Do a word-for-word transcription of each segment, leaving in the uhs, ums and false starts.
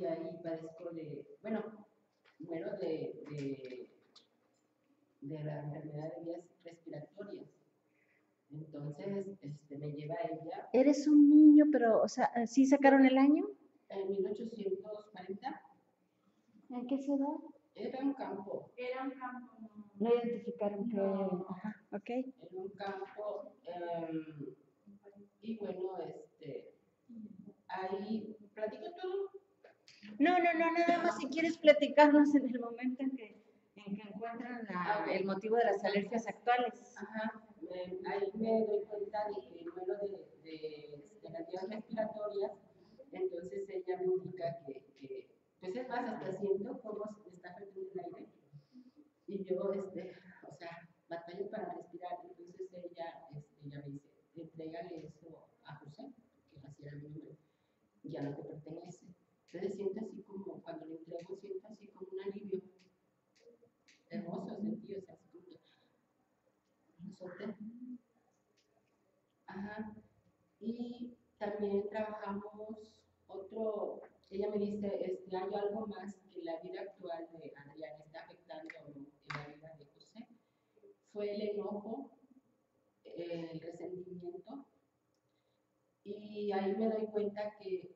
y ahí padezco de, bueno, muero de, de, de la enfermedad de vías respiratorias. Entonces, este, me lleva a ella. ¿Eres un niño, pero, o sea, sí sacaron el año? En mil ochocientos cuarenta. ¿En qué ciudad? Era un campo. Era un campo. No identificaron que... No. Ajá, ok. Era un campo. Eh, y bueno, este... Ahí, ¿platico todo? No, no, no, nada más si quieres platicarnos en el momento en que, en que encuentran la, el motivo de las alergias actuales. Ajá. Eh, ahí me doy cuenta de que muero de, de, de las vías respiratorias, entonces ella me indica que, que pues es más, hasta siento cómo se me está perdiendo el aire, y yo, este, o sea, batallo para respirar. Entonces ella, este, ella me dice, entrégale eso a José, que así era mi nombre, ya no te pertenece. Entonces siento así como, cuando le entrego, siento así como un alivio, hermoso sentido, o sea, así como nosotros. Ajá. Y también trabajamos otro, ella me dice, este, hay algo más que la vida actual de Adriana está afectando en la vida de José. Fue el enojo, el resentimiento, y ahí me doy cuenta que,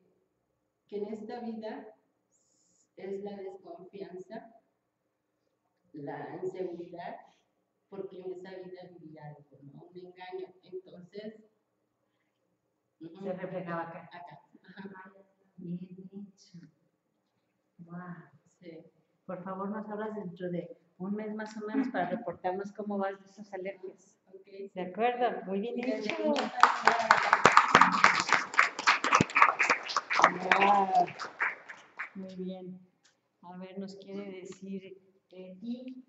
que en esta vida es la desconfianza, la inseguridad, porque en esa vida vivía algo, ¿no? Un engaño. Entonces, uh -huh. se reflejaba acá. Acá. Ajá. Bien dicho. Wow. Sí. Por favor, nos hablas dentro de un mes más o menos para reportarnos cómo vas de esas alergias. Okay. ¿De acuerdo? Muy bien hecho. Wow. Muy bien. A ver, nos quiere decir... Eh, y